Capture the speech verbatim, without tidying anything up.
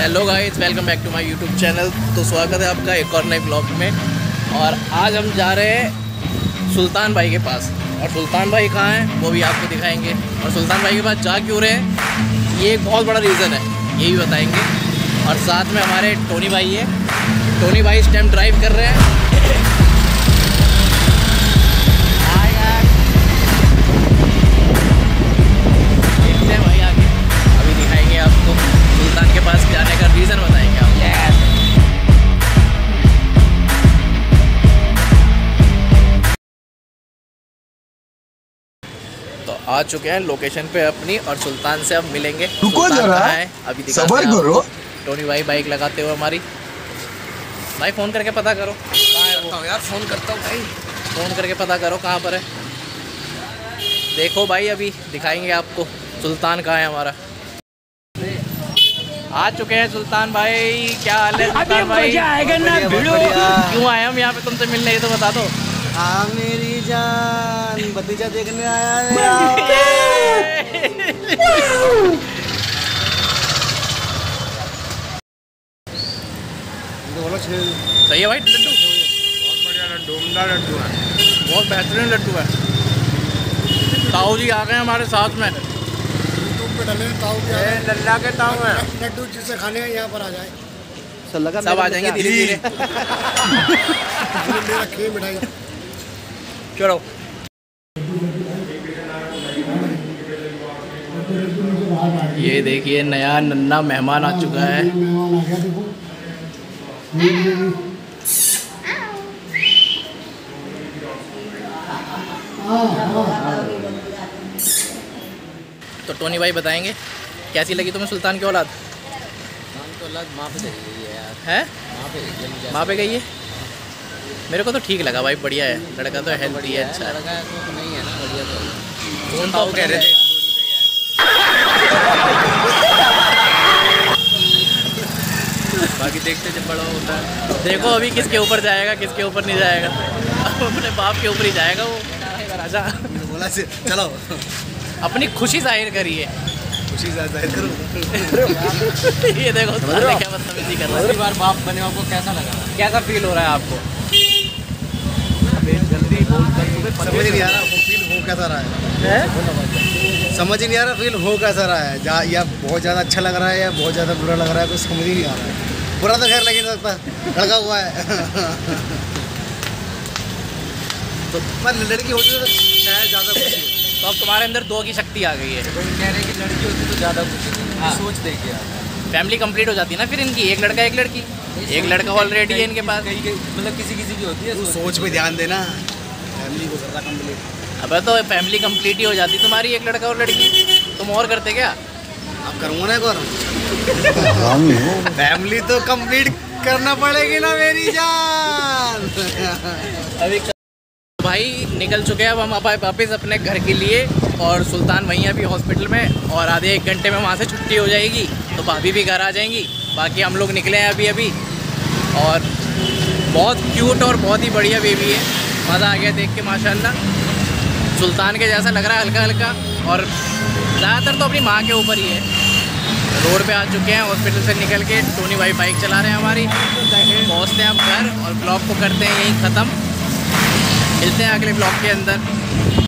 Hello guys, welcome back to my YouTube channel. तो स्वागत है आपका एक और नए ब्लॉग में। और आज हम जा रहे हैं सुल्तान भाई के पास। और सुल्तान भाई कहाँ हैं वो भी आपको दिखाएंगे। और सुल्तान भाई के पास जा क्यों रहे हैं, ये एक बहुत बड़ा रीज़न है, ये भी बताएँगे। और साथ में हमारे टोनी भाई है। टोनी भाई इस टाइम ड्राइव कर रहे हैं। आ चुके हैं लोकेशन पे अपनी, और सुल्तान से अब मिलेंगे। रुको जरा, अभी सबर करो। टोनी भाई बाइक लगाते हुए हमारी। भाई फ़ोन करके पता करो कहाँ है वो। यार फ़ोन करता हूँ भाई, फ़ोन करके पता करो कहाँ पर है। देखो भाई, अभी दिखाएंगे आपको सुल्तान कहाँ है हमारा। आ चुके हैं सुल्तान भाई। क्या हाल है सुल्तान भाई? क्यों आए हम यहाँ पे तुमसे मिलने, ये तो बता दो। हाँ मेरी जान, भतीजा देखने आया बोलो। सही है भाई, लड्डू बहुत बढ़िया, लड्डू उमदा लड्डू है, बहुत बेहतरीन लड्डू है। ताऊ जी आ गए हमारे साथ में। यूट्यूब पे डले ताऊ जी, लल्ला के ताऊ है। लड्डू जिसे खाने यहाँ पर आ जाए, सब आ जाएंगे धीरे धीरे। मिठाई चलो। ये देखिए नया नन्ना मेहमान आ चुका है। तो टोनी भाई बताएंगे कैसी लगी तुम्हें सुल्तान की औलाद। माँ पे गई है यार, है माँ पे गई है। मेरे को तो ठीक लगा भाई, बढ़िया है लड़का, तो हेल्दी है, अच्छा लड़का है तो नहीं है ना, बढ़िया तो है। कौन तो कह रहे थे बाकी देखते जब बड़ा होता है। देखो अभी किसके ऊपर जाएगा, किसके ऊपर नहीं जाएगा। अपने बाप के ऊपर ही जाएगा वो राजा। बोला से चलो अपनी खुशी जाहिर करिए, खुशी जाहिर करो। ये देखो क्या बदतमीजी कर रहा है। बार बाप बने आपको कैसा लगा, कैसा फील हो रहा है आपको? जल्दी बोल, समझ नहीं आ रहा वो फील हो कैसा रहा है, समझ ही नहीं आ रहा फील हो कैसा रहा है। या बहुत ज़्यादा अच्छा लग रहा है या बहुत ज़्यादा बुरा लग रहा है, कुछ समझ ही नहीं आ रहा है। बुरा तो खैर लग ही नहीं सकता, लगा हुआ है। तो मैं लड़की होती तो शायद ज़्यादा खुशी होती। तो अब तुम्हारे अंदर दो की शक्ति आ गई है। तो कह रहे हैं कि लड़की होती तो ज़्यादा कुछ हाँ। सोच देखिए, फैमिली कंप्लीट हो जाती है ना फिर इनकी, एक लड़का एक लड़की। एक लड़का ऑलरेडी है इनके पास, मतलब किसी किसी की होती है। तो सोच पे ध्यान देना, फैमिली को ज़्यादा कम्प्लीट। अब तो फैमिली कम्प्लीट ही हो जाती तुम्हारी, एक लड़का और लड़की। तुम और करते क्या? आप करूँगा ना, करो। फैमिली तो कम्प्लीट करना पड़ेगी ना मेरी जान। अभी भाई निकल चुके हैं अब हम वापस अपने घर के लिए। और सुल्तान वहीं अभी हॉस्पिटल में, और आधे एक घंटे में वहाँ से छुट्टी हो जाएगी, तो भाभी भी घर आ जाएंगी। बाकी हम लोग निकले हैं अभी अभी। और बहुत क्यूट और बहुत ही बढ़िया बेबी है, मज़ा आ गया देख के माशाल्लाह। सुल्तान के जैसा लग रहा है हल्का हल्का, और ज़्यादातर तो अपनी माँ के ऊपर ही है। रोड पे आ चुके हैं हॉस्पिटल से निकल के। टोनी भाई बाइक चला रहे हैं हमारी। पहुँचते हैं अब घर और ब्लॉग को करते हैं यहीं ख़त्म। मिलते हैं अगले ब्लॉग के अंदर।